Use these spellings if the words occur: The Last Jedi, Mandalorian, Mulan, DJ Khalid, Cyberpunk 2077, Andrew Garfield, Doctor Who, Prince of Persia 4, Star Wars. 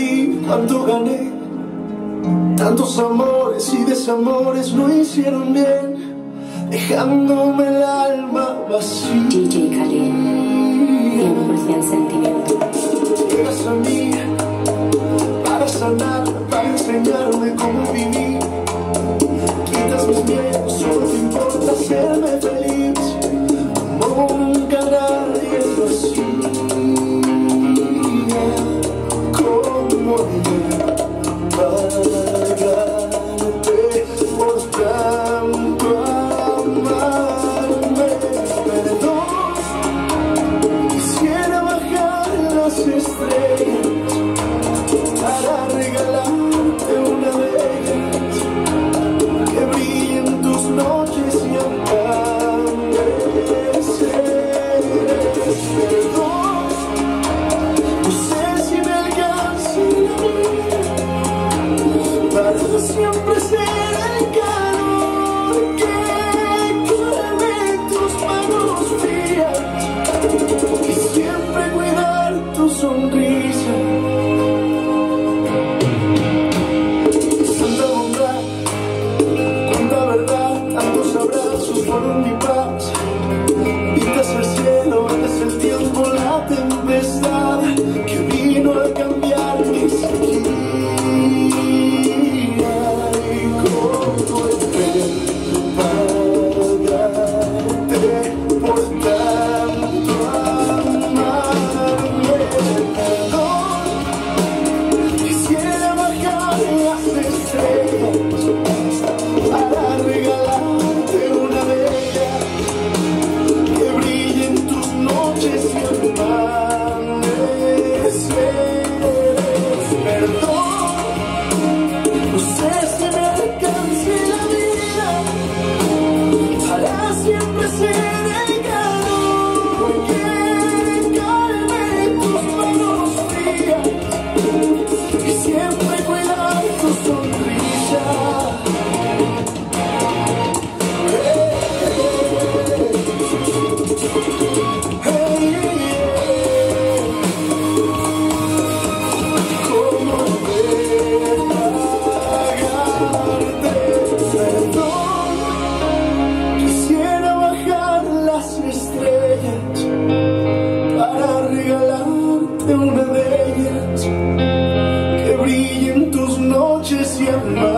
perdí, cuánto gané. Tantos amores y desamores no hicieron bien, dejándome el alma vacía. DJ Khalid, tiempo por el sentimiento. Llegas a mí para sanar, para enseñarme cómo vivir. Quitas mis miedos, solo te importa hacerme feliz. Nunca nadie lo hacía como yo. Siempre será el calor que clave tus manos frías y siempre cuidar tu sonrisa. Tanta bondad, tanta verdad, tantos abrazos fueron mi paz. Pintas el cielo, antes el tiempo, la tempestad que vino a cambiar mis días. Una de ellas que brille en tus noches y almas.